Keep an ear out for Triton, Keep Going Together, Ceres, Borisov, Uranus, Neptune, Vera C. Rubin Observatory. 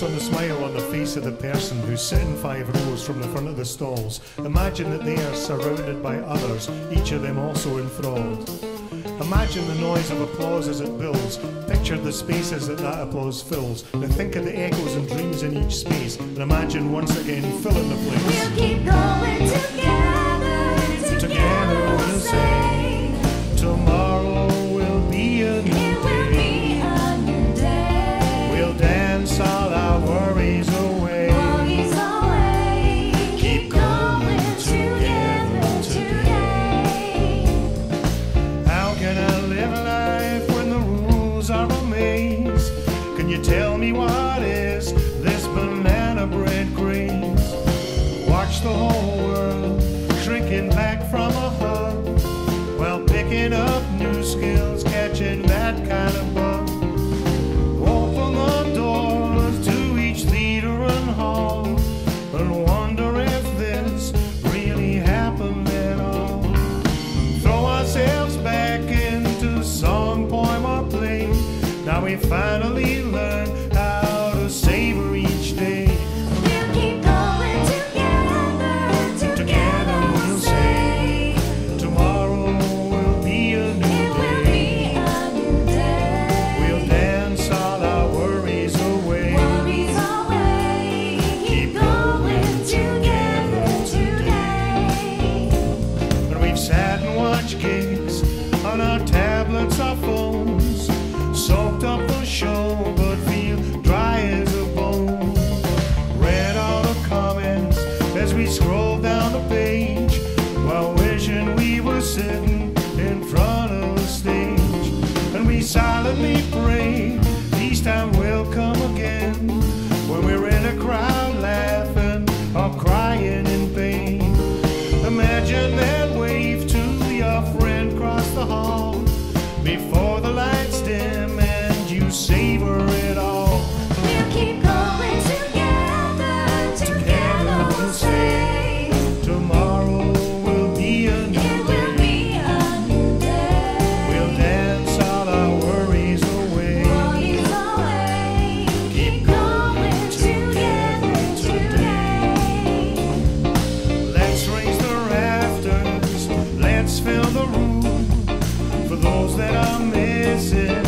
focus on the smile on the face of the person who's sitting 5 rows from the front of the stalls. Imagine that they are surrounded by others, each of them also enthralled. Imagine the noise of applause as it builds. Picture the spaces that applause fills. And think of the echoes and dreams in each space. And imagine once again filling the place. We'll keep going together, together we'll say, tomorrow will be a new day. We'll dance all our worries away. Worries away. Keep going together today. How can I live life when the rules are a maze? Can you tell me what is this banana bread craze? Watch the whole world shrinking back from a hug, while picking up new skills, catching that kind of bug. Now we finally learn how to savor each day. We'll keep going together, together, together we'll say, tomorrow will be a new day. It will be a new day. We'll dance all our worries away. Worries away. Keep going together today. And we've sat and watched kids on our tablets, our phones, soaked up the show, but feel dry as a bone. Read all the comments as we scroll down the page, while wishing we were sitting in front of the stage. And we silently pray, each time will come again, when we're in a crowd laughing or crying in pain. Imagine that wave to your friend across the hall, before the lights dim and you savor it all. We'll keep going together, together, together we'll say, tomorrow will be a new day. It will be a new day. We'll dance all our worries away. Worries away. Keep going together, today. Let's raise the rafters, let's fill the room for those that are missing.